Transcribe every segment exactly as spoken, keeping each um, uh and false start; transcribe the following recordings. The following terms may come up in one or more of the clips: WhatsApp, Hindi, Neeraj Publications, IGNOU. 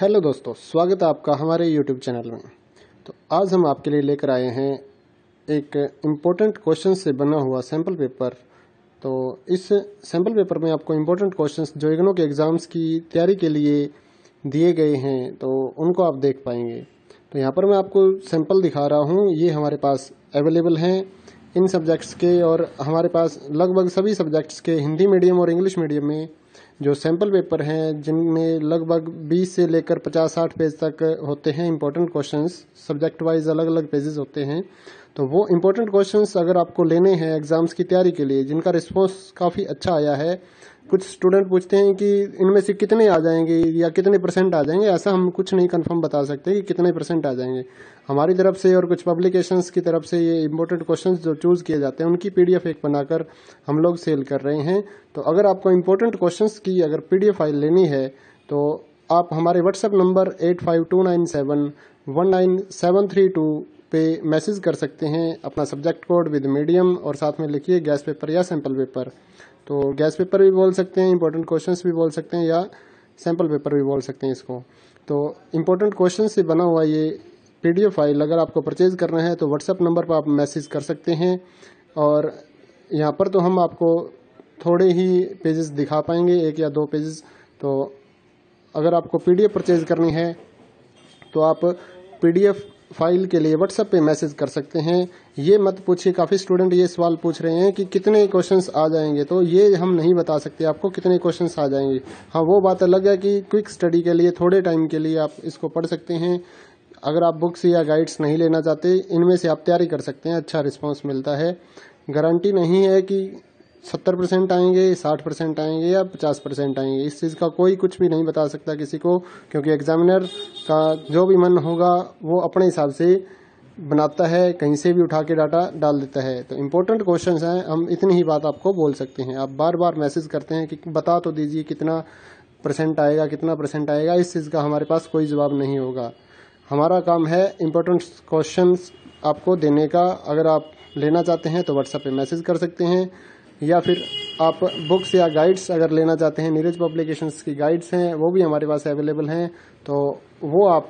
Hello दोस्तों, स्वागत है आपका हमारे यूट्यूब चैनल में। तो आज हम आपके लिए लेकर आए हैं एक इम्पोर्टेंट क्वेश्चन से बना हुआ सैम्पल पेपर। तो इस सैम्पल पेपर में आपको इम्पोर्टेंट क्वेश्चंस जो इग्नो के एग्ज़ाम्स की तैयारी के लिए दिए गए हैं तो उनको आप देख पाएंगे। तो यहाँ पर मैं आपको सैम्पल दिखा रहा हूँ, ये हमारे पास अवेलेबल हैं इन सब्जेक्ट्स के, और हमारे पास लगभग सभी सब्जेक्ट्स के हिंदी मीडियम और इंग्लिश मीडियम में जो सैम्पल पेपर हैं, जिनमें लगभग बीस से लेकर पचास साठ पेज तक होते हैं इंपॉर्टेंट क्वेश्चंस, सब्जेक्ट वाइज अलग अलग पेजेस होते हैं। तो वो इंपॉर्टेंट क्वेश्चंस अगर आपको लेने हैं एग्ज़ाम्स की तैयारी के लिए, जिनका रिस्पॉन्स काफ़ी अच्छा आया है। कुछ स्टूडेंट पूछते हैं कि इनमें से कितने आ जाएंगे या कितने परसेंट आ जाएंगे, ऐसा हम कुछ नहीं कंफर्म बता सकते कि कितने परसेंट आ जाएंगे। हमारी तरफ से और कुछ पब्लिकेशंस की तरफ से ये इंपॉर्टेंट क्वेश्चंस जो चूज़ किए जाते हैं उनकी पीडीएफ एक बनाकर हम लोग सेल कर रहे हैं। तो अगर आपको इंपॉर्टेंट क्वेश्चंस की अगर पीडीएफ फाइल लेनी है तो आप हमारे WhatsApp number eight five two nine seven one nine seven three two पे मैसेज कर सकते हैं, अपना सब्जेक्ट कोड विद मीडियम और साथ में लिखिए गैस पेपर या सैम्पल पेपर। तो गैस पेपर भी बोल सकते हैं, इंपॉर्टेंट क्वेश्चंस भी बोल सकते हैं, या सैम्पल पेपर भी बोल सकते हैं इसको। तो इंपॉर्टेंट क्वेश्चंस से बना हुआ ये पीडीएफ फाइल अगर आपको परचेज करना है तो व्हाट्सएप नंबर पर आप मैसेज कर सकते हैं, और यहाँ पर तो हम आपको थोड़े ही पेजेस दिखा पाएंगे, एक या दो पेजेस। तो अगर आपको पीडीएफ परचेज करनी है तो आप पीडीएफ फाइल के लिए व्हाट्सएप पे मैसेज कर सकते हैं। ये मत पूछिए, काफ़ी स्टूडेंट ये सवाल पूछ रहे हैं कि कितने क्वेश्चंस आ जाएंगे, तो ये हम नहीं बता सकते आपको कितने क्वेश्चंस आ जाएंगे। हाँ, वो बात अलग है कि क्विक स्टडी के लिए थोड़े टाइम के लिए आप इसको पढ़ सकते हैं। अगर आप बुक्स या गाइड्स नहीं लेना चाहते, इनमें से आप तैयारी कर सकते हैं, अच्छा रिस्पॉन्स मिलता है। गारंटी नहीं है कि सत्तर परसेंट आएंगे, साठ परसेंट आएंगे या पचास परसेंट आएंगे, इस चीज़ का कोई कुछ भी नहीं बता सकता किसी को, क्योंकि एग्जामिनर का जो भी मन होगा वो अपने हिसाब से बनाता है, कहीं से भी उठा के डाटा डाल देता है। तो इम्पोर्टेंट क्वेश्चंस हैं, हम इतनी ही बात आपको बोल सकते हैं। आप बार बार मैसेज करते हैं कि बता तो दीजिए कितना परसेंट आएगा, कितना परसेंट आएगा, इस चीज़ का हमारे पास कोई जवाब नहीं होगा। हमारा काम है इम्पोर्टेंट क्वेश्चंस आपको देने का। अगर आप लेना चाहते हैं तो व्हाट्सएप पर मैसेज कर सकते हैं, या फिर आप बुक्स या गाइड्स अगर लेना चाहते हैं, नीरज पब्लिकेशंस की गाइड्स हैं, वो भी हमारे पास अवेलेबल हैं। तो वो आप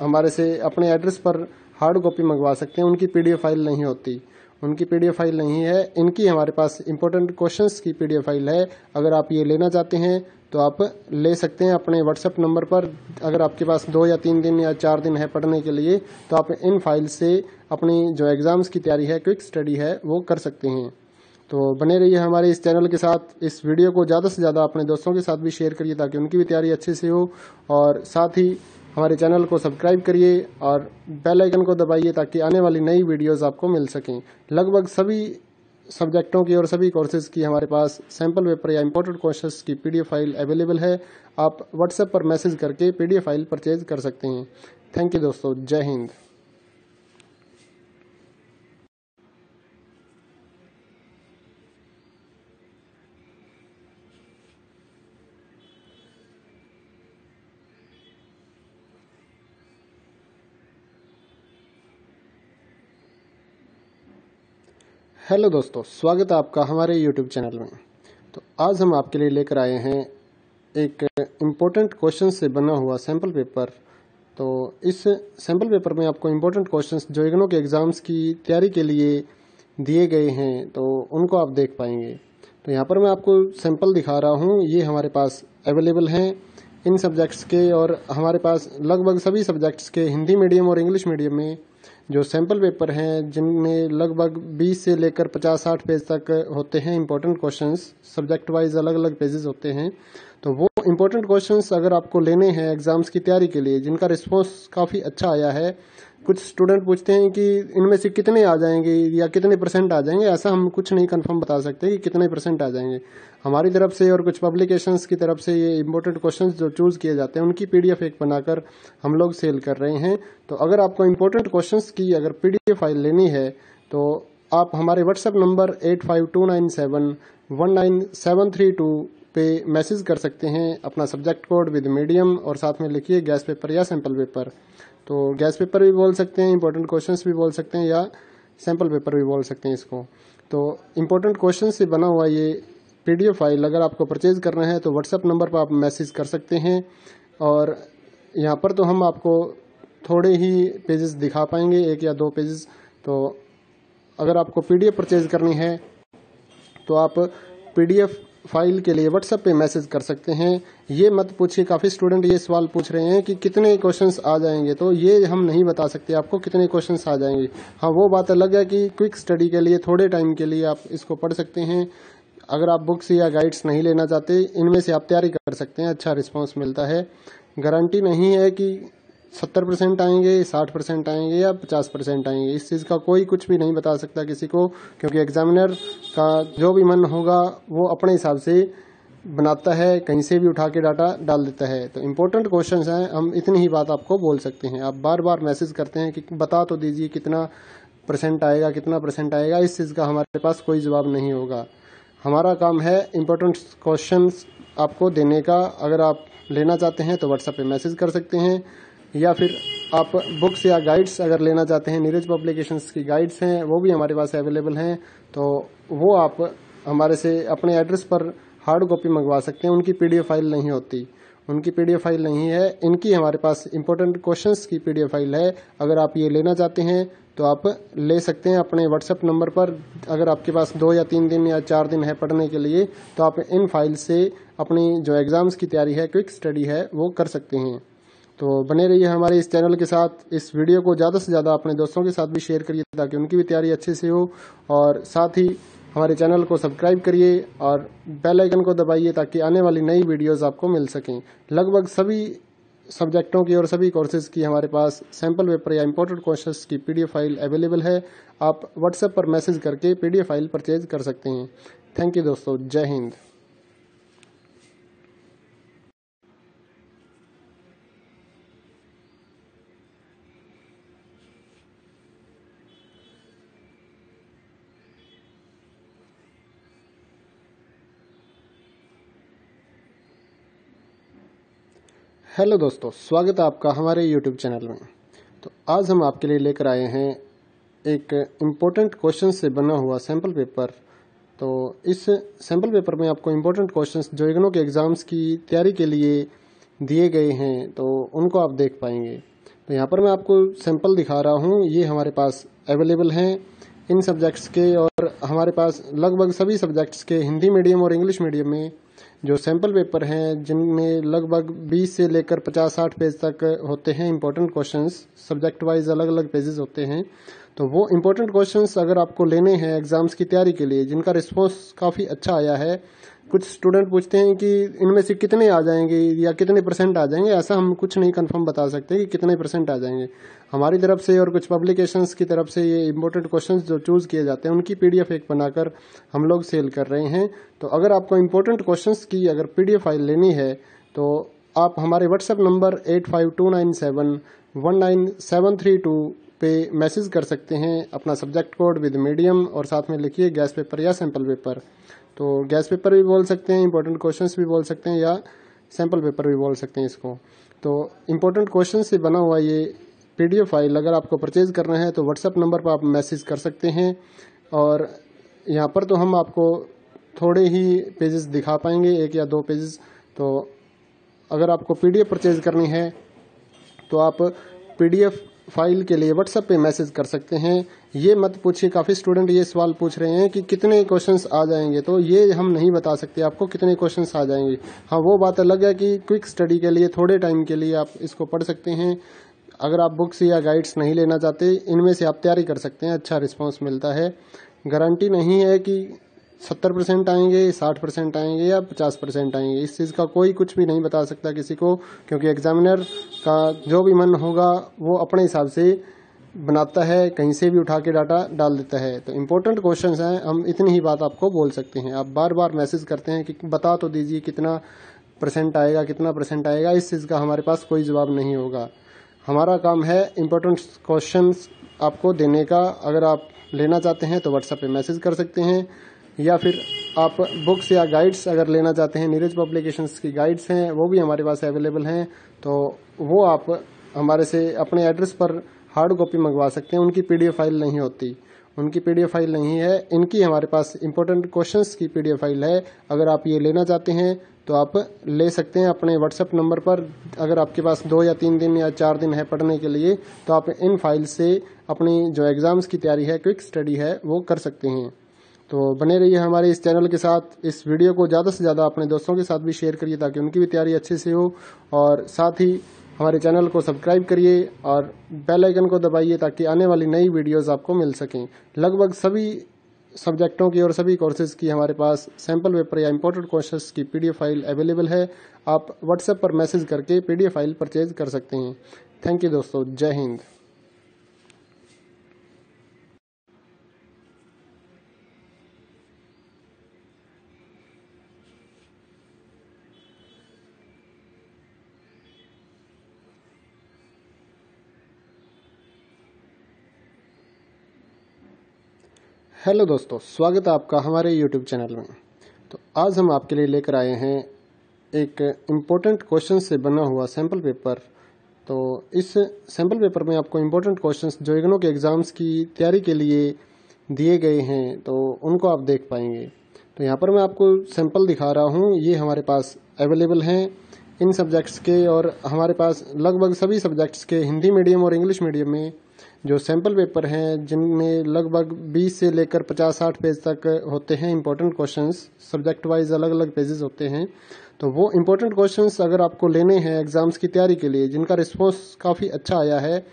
हमारे से अपने एड्रेस पर हार्ड कॉपी मंगवा सकते हैं, उनकी पीडीएफ फाइल नहीं होती, उनकी पीडीएफ फाइल नहीं है। इनकी हमारे पास इंपॉर्टेंट क्वेश्चंस की पीडीएफ फाइल है, अगर आप ये लेना चाहते हैं तो आप ले सकते हैं अपने व्हाट्सएप नंबर पर। अगर आपके पास दो या तीन दिन या चार दिन है पढ़ने के लिए, तो आप इन फाइल से अपनी जो एग्ज़ाम्स की तैयारी है, क्विक स्टडी है, वो कर सकते हैं। तो बने रहिए हमारे इस चैनल के साथ। इस वीडियो को ज़्यादा से ज़्यादा अपने दोस्तों के साथ भी शेयर करिए ताकि उनकी भी तैयारी अच्छे से हो, और साथ ही हमारे चैनल को सब्सक्राइब करिए और बेल आइकन को दबाइए ताकि आने वाली नई वीडियोस आपको मिल सकें। लगभग सभी सब्जेक्टों की और सभी कोर्सेज़ की हमारे पास सैम्पल पेपर या इंपॉर्टेंट क्वेश्चंस की पीडीएफ फाइल अवेलेबल है। आप व्हाट्सएप पर मैसेज करके पीडीएफ फाइल परचेज कर सकते हैं। थैंक यू दोस्तों, जय हिंद। हेलो दोस्तों, स्वागत है आपका हमारे यूट्यूब चैनल में। तो आज हम आपके लिए लेकर आए हैं एक इम्पोर्टेंट क्वेश्चन से बना हुआ सैम्पल पेपर। तो इस सैम्पल पेपर में आपको इम्पोर्टेंट क्वेश्चंस जो इग्नो के एग्ज़ाम्स की तैयारी के लिए दिए गए हैं तो उनको आप देख पाएंगे। तो यहाँ पर मैं आपको सैम्पल दिखा रहा हूँ, ये हमारे पास अवेलेबल हैं इन सब्जेक्ट्स के, और हमारे पास लगभग सभी सब्जेक्ट्स के हिंदी मीडियम और इंग्लिश मीडियम में जो सैम्पल पेपर हैं, जिनमें लगभग बीस से लेकर पचास साठ पेज तक होते हैं इंपॉर्टेंट क्वेश्चंस, सब्जेक्ट वाइज अलग अलग पेजेस होते हैं। तो वो इंपॉर्टेंट क्वेश्चंस अगर आपको लेने हैं एग्ज़ाम्स की तैयारी के लिए, जिनका रिस्पॉन्स काफ़ी अच्छा आया है। कुछ स्टूडेंट पूछते हैं कि इनमें से कितने आ जाएंगे या कितने परसेंट आ जाएंगे, ऐसा हम कुछ नहीं कंफर्म बता सकते कि कितने परसेंट आ जाएंगे। हमारी तरफ से और कुछ पब्लिकेशंस की तरफ से ये इंपॉर्टेंट क्वेश्चंस जो चूज़ किए जाते हैं उनकी पीडीएफ एक बनाकर हम लोग सेल कर रहे हैं। तो अगर आपको इंपॉर्टेंट क्वेश्चंस की अगर पीडीएफ फाइल लेनी है तो आप हमारे WhatsApp number eight five two nine seven one nine seven three two पे मैसेज कर सकते हैं, अपना सब्जेक्ट कोड विद मीडियम और साथ में लिखिए गैस पेपर या सैम्पल पेपर। तो गैस पेपर भी बोल सकते हैं, इंपॉर्टेंट क्वेश्चंस भी बोल सकते हैं, या सैम्पल पेपर भी बोल सकते हैं इसको। तो इंपॉर्टेंट क्वेश्चंस से बना हुआ ये पीडीएफ फाइल अगर आपको परचेज करना है तो व्हाट्सएप नंबर पर आप मैसेज कर सकते हैं, और यहाँ पर तो हम आपको थोड़े ही पेजेस दिखा पाएंगे, एक या दो पेजेस। तो अगर आपको पीडीएफ परचेज करनी है तो आप पीडीएफ फाइल के लिए व्हाट्सएप पे मैसेज कर सकते हैं। ये मत पूछिए, काफ़ी स्टूडेंट ये सवाल पूछ रहे हैं कि कितने क्वेश्चंस आ जाएंगे, तो ये हम नहीं बता सकते आपको कितने क्वेश्चंस आ जाएंगे। हाँ, वो बात अलग है कि क्विक स्टडी के लिए थोड़े टाइम के लिए आप इसको पढ़ सकते हैं। अगर आप बुक्स या गाइड्स नहीं लेना चाहते, इनमें से आप तैयारी कर सकते हैं, अच्छा रिस्पॉन्स मिलता है। गारंटी नहीं है कि सत्तर परसेंट आएंगे, साठ परसेंट आएंगे या पचास परसेंट आएंगे, इस चीज़ का कोई कुछ भी नहीं बता सकता किसी को, क्योंकि एग्जामिनर का जो भी मन होगा वो अपने हिसाब से बनाता है, कहीं से भी उठा के डाटा डाल देता है। तो इम्पोर्टेंट क्वेश्चंस हैं, हम इतनी ही बात आपको बोल सकते हैं। आप बार बार मैसेज करते हैं कि बता तो दीजिए कितना परसेंट आएगा, कितना परसेंट आएगा, इस चीज़ का हमारे पास कोई जवाब नहीं होगा। हमारा काम है इम्पोर्टेंट क्वेश्चंस आपको देने का। अगर आप लेना चाहते हैं तो व्हाट्सएप पे मैसेज कर सकते हैं, या फिर आप बुक्स या गाइड्स अगर लेना चाहते हैं, नीरज पब्लिकेशंस की गाइड्स हैं, वो भी हमारे पास अवेलेबल हैं, तो वो आप हमारे से अपने एड्रेस पर हार्ड कॉपी मंगवा सकते हैं। उनकी पीडीएफ फाइल नहीं होती, उनकी पीडीएफ फाइल नहीं है, इनकी हमारे पास इंपॉर्टेंट क्वेश्चंस की पीडीएफ फाइल है। अगर आप ये लेना चाहते हैं तो आप ले सकते हैं अपने व्हाट्सएप नंबर पर। अगर आपके पास दो या तीन दिन या चार दिन है पढ़ने के लिए, तो आप इन फाइल से अपनी जो एग्ज़ाम्स की तैयारी है, क्विक स्टडी है, वो कर सकते हैं। तो बने रहिए हमारे इस चैनल के साथ। इस वीडियो को ज़्यादा से ज़्यादा अपने दोस्तों के साथ भी शेयर करिए ताकि उनकी भी तैयारी अच्छे से हो, और साथ ही हमारे चैनल को सब्सक्राइब करिए और बेल आइकन को दबाइए ताकि आने वाली नई वीडियोस आपको मिल सकें। लगभग सभी सब्जेक्टों की और सभी कोर्सेज की हमारे पास सैम्पल पेपर या इम्पोर्टेंट क्वेश्चंस की पीडीएफ फाइल अवेलेबल है। आप व्हाट्सएप पर मैसेज करके पीडीएफ फाइल परचेज कर सकते हैं। थैंक यू दोस्तों, जय हिंद। हेलो दोस्तों, स्वागत है आपका हमारे यूट्यूब चैनल में। तो आज हम आपके लिए लेकर आए हैं एक इम्पोर्टेंट क्वेश्चन से बना हुआ सैम्पल पेपर। तो इस सैम्पल पेपर में आपको इम्पोर्टेंट क्वेश्चंस जो इग्नो के एग्ज़ाम्स की तैयारी के लिए दिए गए हैं, तो उनको आप देख पाएंगे। तो यहाँ पर मैं आपको सैम्पल दिखा रहा हूँ, ये हमारे पास अवेलेबल हैं इन सब्जेक्ट्स के, और हमारे पास लगभग सभी सब्जेक्ट्स के हिंदी मीडियम और इंग्लिश मीडियम में जो सैम्पल पेपर हैं, जिनमें लगभग बीस से लेकर पचास साठ पेज तक होते हैं इम्पोर्टेंट क्वेश्चंस, सब्जेक्ट वाइज अलग अलग पेजेस होते हैं। तो वो इम्पोर्टेंट क्वेश्चंस अगर आपको लेने हैं एग्ज़ाम्स की तैयारी के लिए, जिनका रिस्पॉन्स काफ़ी अच्छा आया है। कुछ स्टूडेंट पूछते हैं कि इनमें से कितने आ जाएंगे या कितने परसेंट आ जाएंगे, ऐसा हम कुछ नहीं कंफर्म बता सकते कि कितने परसेंट आ जाएंगे। हमारी तरफ से और कुछ पब्लिकेशंस की तरफ से ये इम्पोर्टेंट क्वेश्चंस जो चूज़ किए जाते हैं, उनकी पीडीएफ एक बनाकर हम लोग सेल कर रहे हैं। तो अगर आपको इम्पोर्टेंट क्वेश्चंस की अगर पीडीएफ फाइल लेनी है तो आप हमारे WhatsApp number eight five two nine seven one nine seven three two पे मैसेज कर सकते हैं, अपना सब्जेक्ट कोड विद मीडियम और साथ में लिखिए गैस पेपर या सैम्पल पेपर। तो गैस पेपर भी बोल सकते हैं, इंपॉर्टेंट क्वेश्चंस भी बोल सकते हैं, या सैम्पल पेपर भी बोल सकते हैं इसको। तो इंपॉर्टेंट क्वेश्चंस से बना हुआ ये पीडीएफ फाइल अगर आपको परचेज करना है तो व्हाट्सएप नंबर पर आप मैसेज कर सकते हैं, और यहाँ पर तो हम आपको थोड़े ही पेजेस दिखा पाएंगे, एक या दो पेजेस। तो अगर आपको पीडीएफ परचेज करनी है तो आप पीडीएफ फाइल के लिए व्हाट्सएप पे मैसेज कर सकते हैं। ये मत पूछिए, काफ़ी स्टूडेंट ये सवाल पूछ रहे हैं कि कितने क्वेश्चंस आ जाएंगे, तो ये हम नहीं बता सकते आपको कितने क्वेश्चंस आ जाएंगे। हाँ, वो बात अलग है कि क्विक स्टडी के लिए थोड़े टाइम के लिए आप इसको पढ़ सकते हैं। अगर आप बुक्स या गाइड्स नहीं लेना चाहते, इनमें से आप तैयारी कर सकते हैं, अच्छा रिस्पॉन्स मिलता है। गारंटी नहीं है कि सत्तर परसेंट आएंगे, साठ परसेंट आएंगे या पचास परसेंट आएंगे, इस चीज़ का कोई कुछ भी नहीं बता सकता किसी को, क्योंकि एग्जामिनर का जो भी मन होगा वो अपने हिसाब से बनाता है, कहीं से भी उठा के डाटा डाल देता है। तो इम्पोर्टेंट क्वेश्चंस हैं, हम इतनी ही बात आपको बोल सकते हैं। आप बार बार मैसेज करते हैं कि बता तो दीजिए कितना परसेंट आएगा, कितना परसेंट आएगा, इस चीज़ का हमारे पास कोई जवाब नहीं होगा। हमारा काम है इम्पोर्टेंट क्वेश्चंस आपको देने का। अगर आप लेना चाहते हैं तो व्हाट्सएप पर मैसेज कर सकते हैं, या फिर आप बुक्स या गाइड्स अगर लेना चाहते हैं, नीरज पब्लिकेशंस की गाइड्स हैं, वो भी हमारे पास अवेलेबल हैं, तो वो आप हमारे से अपने एड्रेस पर हार्ड कॉपी मंगवा सकते हैं। उनकी पीडीएफ फाइल नहीं होती, उनकी पीडीएफ फाइल नहीं है, इनकी हमारे पास इंपॉर्टेंट क्वेश्चंस की पीडीएफ फाइल है। अगर आप ये लेना चाहते हैं तो आप ले सकते हैं अपने व्हाट्सएप नंबर पर। अगर आपके पास दो या तीन दिन या चार दिन है पढ़ने के लिए, तो आप इन फाइल से अपनी जो एग्जाम्स की तैयारी है, क्विक स्टडी है, वो कर सकते हैं। तो बने रहिए हमारे इस चैनल के साथ। इस वीडियो को ज़्यादा से ज़्यादा अपने दोस्तों के साथ भी शेयर करिए ताकि उनकी भी तैयारी अच्छे से हो, और साथ ही हमारे चैनल को सब्सक्राइब करिए और बेल आइकन को दबाइए ताकि आने वाली नई वीडियोस आपको मिल सकें। लगभग सभी सब्जेक्टों की और सभी कोर्सेज की हमारे पास सैंपल पेपर या इम्पोर्टेंट क्वेश्चंस की पीडीएफ फाइल अवेलेबल है। आप व्हाट्सएप पर मैसेज करके पीडीएफ फाइल परचेज कर सकते हैं। थैंक यू दोस्तों, जय हिंद। हेलो दोस्तों, स्वागत है आपका हमारे यूट्यूब चैनल में। तो आज हम आपके लिए लेकर आए हैं एक इम्पोर्टेंट क्वेश्चन से बना हुआ सैम्पल पेपर। तो इस सैम्पल पेपर में आपको इम्पोर्टेंट क्वेश्चंस जो इग्नो के एग्ज़ाम्स की तैयारी के लिए दिए गए हैं तो उनको आप देख पाएंगे। तो यहाँ पर मैं आपको सैम्पल दिखा रहा हूँ, ये हमारे पास अवेलेबल हैं इन सब्जेक्ट्स के, और हमारे पास लगभग सभी सब्जेक्ट्स के हिंदी मीडियम और इंग्लिश मीडियम में जो सैम्पल पेपर हैं, जिनमें लगभग बीस से लेकर पचास साठ पेज तक होते हैं इम्पोर्टेंट क्वेश्चंस, सब्जेक्ट वाइज अलग अलग पेजेस होते हैं। तो वो इम्पोर्टेंट क्वेश्चंस अगर आपको लेने हैं एग्जाम्स की तैयारी के लिए, जिनका रिस्पॉन्स काफ़ी अच्छा आया है।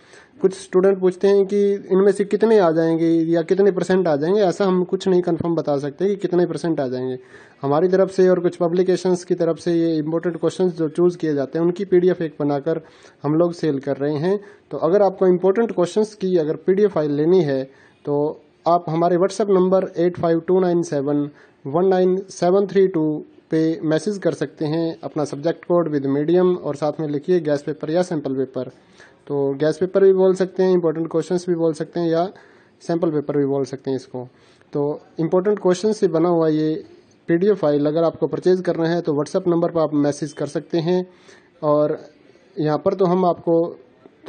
कुछ स्टूडेंट पूछते हैं कि इनमें से कितने आ जाएंगे या कितने परसेंट आ जाएंगे, ऐसा हम कुछ नहीं कंफर्म बता सकते कि कितने परसेंट आ जाएंगे। हमारी तरफ से और कुछ पब्लिकेशंस की तरफ से ये इम्पोर्टेंट क्वेश्चंस जो चूज़ किए जाते हैं उनकी पीडीएफ एक बनाकर हम लोग सेल कर रहे हैं। तो अगर आपको इम्पोर्टेंट क्वेश्चंस की अगर पीडीएफ फाइल लेनी है तो आप हमारे WhatsApp number eight five two nine seven one nine seven three two पे मैसेज कर सकते हैं, अपना सब्जेक्ट कोड विद मीडियम और साथ में लिखिए गैस पेपर या सैम्पल पेपर। तो गैस पेपर भी बोल सकते हैं, इंपॉर्टेंट क्वेश्चंस भी बोल सकते हैं, या सैम्पल पेपर भी बोल सकते हैं इसको। तो इंपॉर्टेंट क्वेश्चन से बना हुआ ये पीडीएफ फाइल अगर आपको परचेज करना है तो व्हाट्सएप नंबर पर आप मैसेज कर सकते हैं, और यहाँ पर तो हम आपको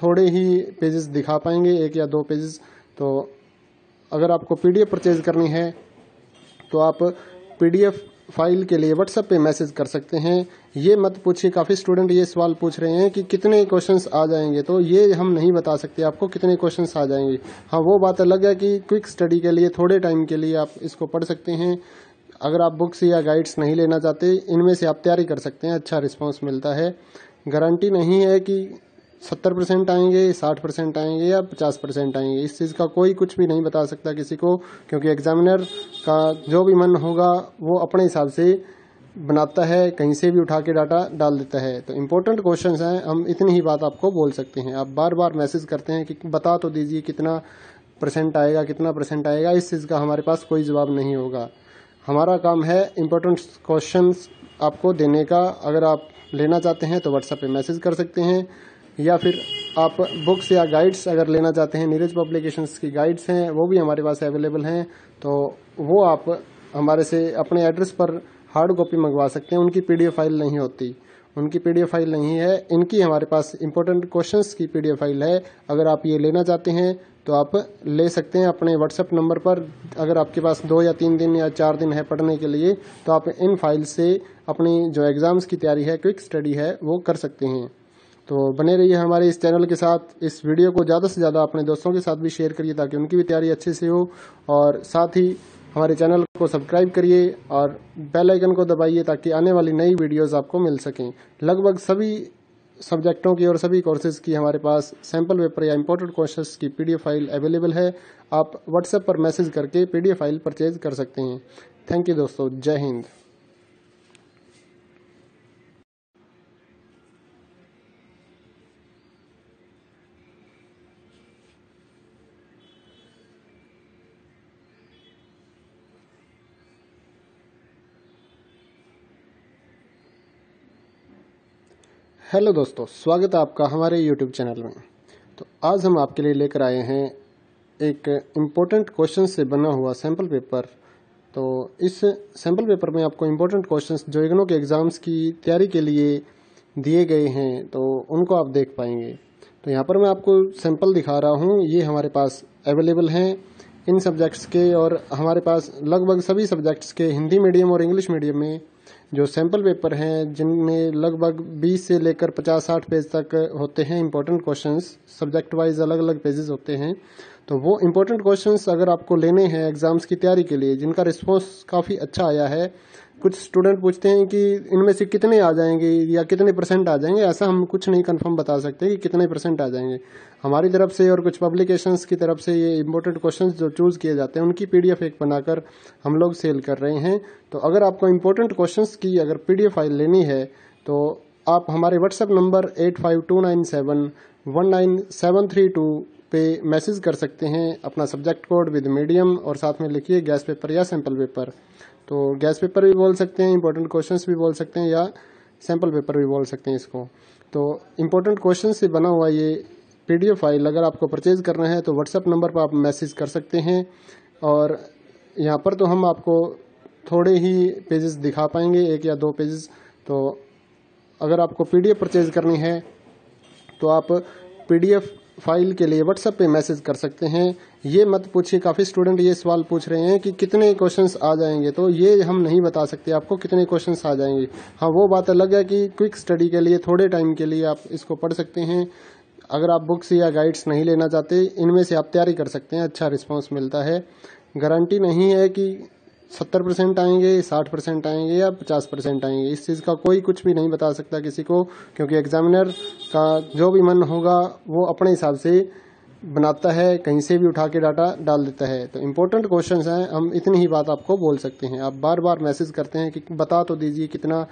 थोड़े ही पेजेस दिखा पाएंगे, एक या दो पेजेस। तो अगर आपको पीडीएफ परचेज करनी है तो आप पीडीएफ फाइल के लिए व्हाट्सएप पे मैसेज कर सकते हैं। ये मत पूछिए, काफ़ी स्टूडेंट ये सवाल पूछ रहे हैं कि कितने क्वेश्चंस आ जाएंगे, तो ये हम नहीं बता सकते आपको कितने क्वेश्चंस आ जाएंगे। हाँ, वो बात अलग है कि क्विक स्टडी के लिए थोड़े टाइम के लिए आप इसको पढ़ सकते हैं। अगर आप बुक्स या गाइड्स नहीं लेना चाहते, इनमें से आप तैयारी कर सकते हैं, अच्छा रिस्पॉन्स मिलता है। गारंटी नहीं है कि सत्तर परसेंट आएंगे, साठ परसेंट आएंगे या पचास परसेंट आएंगे, इस चीज़ का कोई कुछ भी नहीं बता सकता किसी को, क्योंकि एग्जामिनर का जो भी मन होगा वो अपने हिसाब से बनाता है, कहीं से भी उठा के डाटा डाल देता है। तो इम्पोर्टेंट क्वेश्चंस हैं, हम इतनी ही बात आपको बोल सकते हैं। आप बार बार मैसेज करते हैं कि बता तो दीजिए कितना परसेंट आएगा, कितना परसेंट आएगा, इस चीज़ का हमारे पास कोई जवाब नहीं होगा। हमारा काम है इम्पोर्टेंट क्वेश्चंस आपको देने का। अगर आप लेना चाहते हैं तो व्हाट्सएप पर मैसेज कर सकते हैं, या फिर आप बुक्स या गाइड्स अगर लेना चाहते हैं, नीरज पब्लिकेशंस की गाइड्स हैं, वो भी हमारे पास अवेलेबल हैं। तो वो आप हमारे से अपने एड्रेस पर हार्ड कॉपी मंगवा सकते हैं, उनकी पीडीएफ फाइल नहीं होती, उनकी पीडीएफ फाइल नहीं है। इनकी हमारे पास इंपॉर्टेंट क्वेश्चंस की पीडीएफ फाइल है। अगर आप ये लेना चाहते हैं तो आप ले सकते हैं अपने व्हाट्सएप नंबर पर। अगर आपके पास दो या तीन दिन या चार दिन है पढ़ने के लिए, तो आप इन फाइल से अपनी जो एग्ज़ाम्स की तैयारी है, क्विक स्टडी है, वो कर सकते हैं। तो बने रहिए हमारे इस चैनल के साथ। इस वीडियो को ज़्यादा से ज़्यादा अपने दोस्तों के साथ भी शेयर करिए ताकि उनकी भी तैयारी अच्छे से हो, और साथ ही हमारे चैनल को सब्सक्राइब करिए और बेल आइकन को दबाइए ताकि आने वाली नई वीडियोस आपको मिल सकें। लगभग सभी सब्जेक्टों की और सभी कोर्सेज की हमारे पास सैम्पल पेपर या इम्पोर्टेंट क्वेश्चंस की पीडीएफ फाइल अवेलेबल है। आप व्हाट्सएप पर मैसेज करके पीडीएफ फाइल परचेज कर सकते हैं। थैंक यू दोस्तों, जय हिंद। हेलो दोस्तों, स्वागत है आपका हमारे यूट्यूब चैनल में। तो आज हम आपके लिए लेकर आए हैं एक इम्पोर्टेंट क्वेश्चन से बना हुआ सैम्पल पेपर। तो इस सैम्पल पेपर में आपको इम्पोर्टेंट क्वेश्चंस जो इग्नो के एग्ज़ाम्स की तैयारी के लिए दिए गए हैं तो उनको आप देख पाएंगे। तो यहाँ पर मैं आपको सैम्पल दिखा रहा हूँ, ये हमारे पास अवेलेबल हैं, इन सब्जेक्ट्स के और हमारे पास लगभग सभी सब्जेक्ट्स के हिंदी मीडियम और इंग्लिश मीडियम में जो सैम्पल पेपर हैं, जिनमें लगभग बीस से लेकर पचास साठ पेज तक होते हैं इंपॉर्टेंट क्वेश्चंस, सब्जेक्ट वाइज अलग अलग पेजेस होते हैं। तो वो इंपॉर्टेंट क्वेश्चंस अगर आपको लेने हैं एग्ज़ाम्स की तैयारी के लिए, जिनका रिस्पॉन्स काफ़ी अच्छा आया है, कुछ स्टूडेंट पूछते हैं कि इनमें से कितने आ जाएंगे या कितने परसेंट आ जाएंगे, ऐसा हम कुछ नहीं कंफर्म बता सकते कि कितने परसेंट आ जाएंगे। हमारी तरफ से और कुछ पब्लिकेशंस की तरफ से ये इंपॉर्टेंट क्वेश्चंस जो चूज़ किए जाते हैं उनकी पीडीएफ एक बनाकर हम लोग सेल कर रहे हैं। तो अगर आपको इंपॉर्टेंट क्वेश्चंस की अगर पीडीएफ फाइल लेनी है तो आप हमारे WhatsApp number eight five two nine seven one nine seven three two पे मैसेज कर सकते हैं, अपना सब्जेक्ट कोड विद मीडियम और साथ में लिखिए गैस पेपर या सैम्पल पेपर। तो गैस पेपर भी बोल सकते हैं, इंपॉर्टेंट क्वेश्चंस भी बोल सकते हैं या सैम्पल पेपर भी बोल सकते हैं इसको। तो इंपॉर्टेंट क्वेश्चन से बना हुआ ये पीडीएफ फाइल अगर आपको परचेज करना है तो व्हाट्सएप नंबर पर आप मैसेज कर सकते हैं, और यहाँ पर तो हम आपको थोड़े ही पेजेस दिखा पाएंगे, एक या दो पेजेस। तो अगर आपको पीडीएफ परचेज करनी है तो आप पीडीएफ फाइल के लिए व्हाट्सएप पे मैसेज कर सकते हैं। ये मत पूछिए, काफ़ी स्टूडेंट ये सवाल पूछ रहे हैं कि कितने क्वेश्चंस आ जाएंगे, तो ये हम नहीं बता सकते आपको कितने क्वेश्चंस आ जाएंगे। हाँ, वो बात अलग है कि क्विक स्टडी के लिए थोड़े टाइम के लिए आप इसको पढ़ सकते हैं। अगर आप बुक्स या गाइड्स नहीं लेना चाहते, इनमें से आप तैयारी कर सकते हैं, अच्छा रिस्पॉन्स मिलता है। गारंटी नहीं है कि सत्तर परसेंट आएंगे, साठ परसेंट आएंगे या पचास परसेंट आएंगे, इस चीज़ का कोई कुछ भी नहीं बता सकता किसी को, क्योंकि एग्जामिनर का जो भी मन होगा वो अपने हिसाब से बनाता है, कहीं से भी उठा के डाटा डाल देता है। तो इम्पोर्टेंट क्वेश्चंस हैं, हम इतनी ही बात आपको बोल सकते हैं। आप बार बार मैसेज करते हैं कि बता तो दीजिए कितना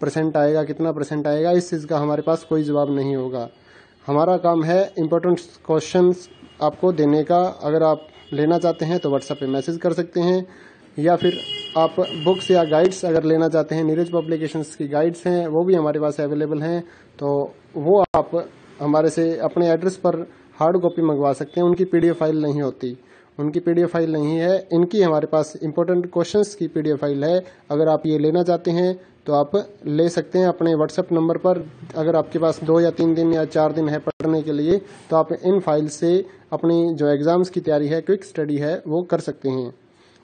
परसेंट आएगा, कितना परसेंट आएगा, इस चीज़ का हमारे पास कोई जवाब नहीं होगा। हमारा काम है इम्पोर्टेंट क्वेश्चंस आपको देने का। अगर आप लेना चाहते हैं तो व्हाट्सएप पर मैसेज कर सकते हैं, या फिर आप बुक्स या गाइड्स अगर लेना चाहते हैं, नीरज पब्लिकेशंस की गाइड्स हैं, वो भी हमारे पास अवेलेबल हैं, तो वो आप हमारे से अपने एड्रेस पर हार्ड कॉपी मंगवा सकते हैं। उनकी पीडीएफ फाइल नहीं होती, उनकी पीडीएफ फाइल नहीं है, इनकी हमारे पास इंपॉर्टेंट क्वेश्चंस की पीडीएफ फाइल है। अगर आप ये लेना चाहते हैं तो आप ले सकते हैं अपने व्हाट्सएप नंबर पर। अगर आपके पास दो या तीन दिन या चार दिन है पढ़ने के लिए, तो आप इन फाइल से अपनी जो एग्ज़ाम्स की तैयारी है, क्विक स्टडी है, वो कर सकते हैं।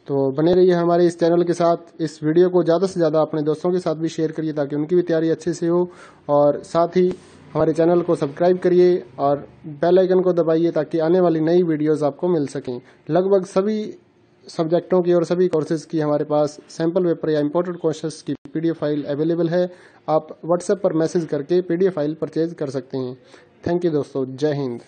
तो बने रहिए हमारे इस चैनल के साथ। इस वीडियो को ज़्यादा से ज़्यादा अपने दोस्तों के साथ भी शेयर करिए ताकि उनकी भी तैयारी अच्छे से हो, और साथ ही हमारे चैनल को सब्सक्राइब करिए और बेल आइकन को दबाइए ताकि आने वाली नई वीडियोस आपको मिल सकें। लगभग सभी सब्जेक्टों की और सभी कोर्सेज़ की हमारे पास सैम्पल पेपर या इंपॉर्टेंट क्वेश्चंस की पीडीएफ फाइल अवेलेबल है। आप व्हाट्सएप पर मैसेज करके पीडीएफ फाइल परचेज कर सकते हैं। थैंक यू दोस्तों, जय हिंद।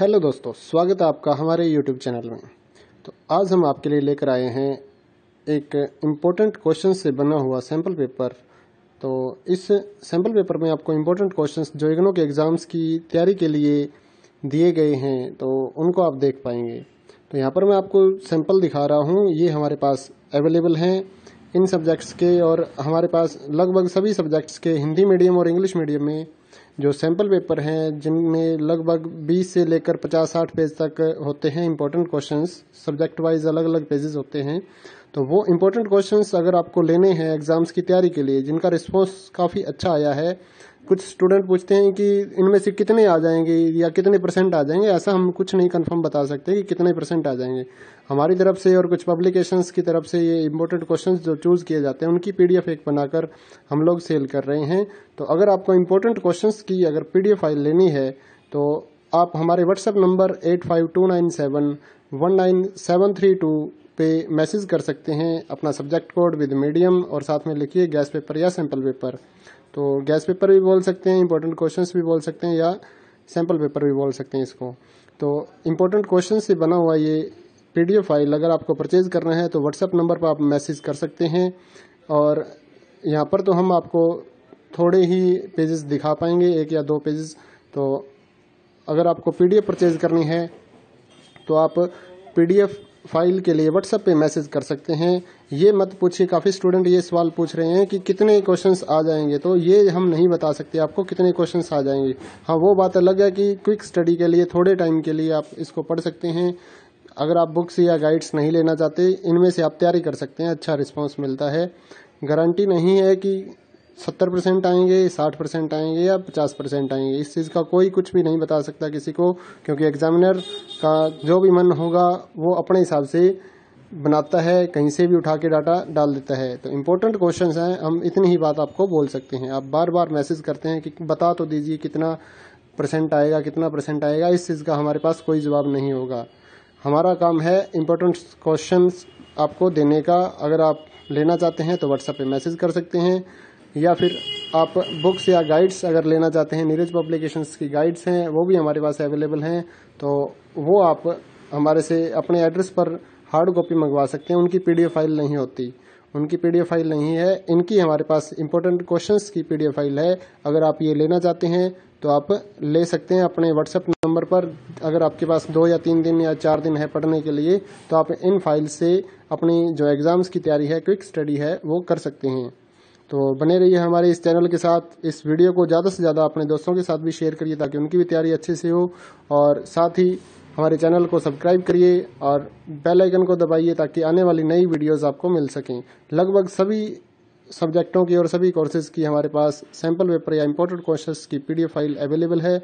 हेलो दोस्तों, स्वागत है आपका हमारे यूट्यूब चैनल में। तो आज हम आपके लिए लेकर आए हैं एक इम्पोर्टेंट क्वेश्चन से बना हुआ सैम्पल पेपर। तो इस सैम्पल पेपर में आपको इम्पोर्टेंट क्वेश्चंस जो इग्नो के एग्ज़ाम्स की तैयारी के लिए दिए गए हैं तो उनको आप देख पाएंगे। तो यहाँ पर मैं आपको सैम्पल दिखा रहा हूँ, ये हमारे पास अवेलेबल हैं इन सब्जेक्ट्स के, और हमारे पास लगभग सभी सब्जेक्ट्स के हिंदी मीडियम और इंग्लिश मीडियम में जो सैम्पल पेपर हैं, जिनमें लगभग बीस से लेकर पचास साठ पेज तक होते हैं इंपॉर्टेंट क्वेश्चंस, सब्जेक्ट वाइज अलग अलग पेजेस होते हैं। तो वो इंपॉर्टेंट क्वेश्चंस अगर आपको लेने हैं एग्ज़ाम्स की तैयारी के लिए, जिनका रिस्पॉन्स काफ़ी अच्छा आया है, कुछ स्टूडेंट पूछते हैं कि इनमें से कितने आ जाएंगे या कितने परसेंट आ जाएंगे, ऐसा हम कुछ नहीं कंफर्म बता सकते कि कितने परसेंट आ जाएंगे। हमारी तरफ से और कुछ पब्लिकेशंस की तरफ से ये इंपॉर्टेंट क्वेश्चंस जो चूज़ किए जाते हैं उनकी पीडीएफ एक बनाकर हम लोग सेल कर रहे हैं। तो अगर आपको इंपॉर्टेंट क्वेश्चंस की अगर पीडीएफ फाइल लेनी है तो आप हमारे WhatsApp number eight five two nine seven one nine seven three two पे मैसेज कर सकते हैं, अपना सब्जेक्ट कोड विद मीडियम और साथ में लिखिए गैस पेपर या सैम्पल पेपर। तो गैस पेपर भी बोल सकते हैं, इंपॉर्टेंट क्वेश्चंस भी बोल सकते हैं या सैम्पल पेपर भी बोल सकते हैं इसको। तो इंपॉर्टेंट क्वेश्चंस से बना हुआ ये पीडीएफ फाइल अगर आपको परचेज करना है तो व्हाट्सएप नंबर पर आप मैसेज कर सकते हैं, और यहाँ पर तो हम आपको थोड़े ही पेजेस दिखा पाएंगे, एक या दो पेजेस। तो अगर आपको पीडीएफ परचेज करनी है तो आप पीडीएफ फाइल के लिए व्हाट्सएप पे मैसेज कर सकते हैं। ये मत पूछिए, काफ़ी स्टूडेंट ये सवाल पूछ रहे हैं कि कितने क्वेश्चंस आ जाएंगे, तो ये हम नहीं बता सकते आपको कितने क्वेश्चंस आ जाएंगे। हाँ, वो बात अलग है कि क्विक स्टडी के लिए थोड़े टाइम के लिए आप इसको पढ़ सकते हैं। अगर आप बुक्स या गाइड्स नहीं लेना चाहते, इनमें से आप तैयारी कर सकते हैं, अच्छा रिस्पॉन्स मिलता है। गारंटी नहीं है कि सत्तर परसेंट आएंगे, साठ परसेंट आएंगे या पचास परसेंट आएंगे, इस चीज़ का कोई कुछ भी नहीं बता सकता किसी को, क्योंकि एग्जामिनर का जो भी मन होगा वो अपने हिसाब से बनाता है, कहीं से भी उठा के डाटा डाल देता है। तो इम्पोर्टेंट क्वेश्चंस हैं, हम इतनी ही बात आपको बोल सकते हैं। आप बार बार मैसेज करते हैं कि बता तो दीजिए कितना परसेंट आएगा, कितना परसेंट आएगा, इस चीज़ का हमारे पास कोई जवाब नहीं होगा। हमारा काम है इम्पोर्टेंट क्वेश्चंस आपको देने का। अगर आप लेना चाहते हैं तो व्हाट्सएप पे मैसेज कर सकते हैं, या फिर आप बुक्स या गाइड्स अगर लेना चाहते हैं, नीरज पब्लिकेशंस की गाइड्स हैं, वो भी हमारे पास अवेलेबल हैं, तो वो आप हमारे से अपने एड्रेस पर हार्ड कॉपी मंगवा सकते हैं। उनकी पीडीएफ फाइल नहीं होती, उनकी पीडीएफ फाइल नहीं है, इनकी हमारे पास इंपॉर्टेंट क्वेश्चंस की पीडीएफ फाइल है। अगर आप ये लेना चाहते हैं तो आप ले सकते हैं अपने व्हाट्सएप नंबर पर। अगर आपके पास दो या तीन दिन या चार दिन है पढ़ने के लिए, तो आप इन फाइल से अपनी जो एग्ज़ाम्स की तैयारी है, क्विक स्टडी है, वो कर सकते हैं। तो बने रहिए हमारे इस चैनल के साथ। इस वीडियो को ज़्यादा से ज़्यादा अपने दोस्तों के साथ भी शेयर करिए ताकि उनकी भी तैयारी अच्छे से हो, और साथ ही हमारे चैनल को सब्सक्राइब करिए और बेल आइकन को दबाइए ताकि आने वाली नई वीडियोस आपको मिल सकें। लगभग सभी सब्जेक्टों की और सभी कोर्सेज़ की हमारे पास सैम्पल पेपर या इम्पोर्टेंट क्वेश्चंस की पीडीएफ फाइल अवेलेबल है।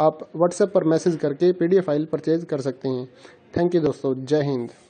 आप व्हाट्सएप पर मैसेज करके पीडीएफ फाइल परचेज कर सकते हैं। थैंक यू दोस्तों, जय हिंद।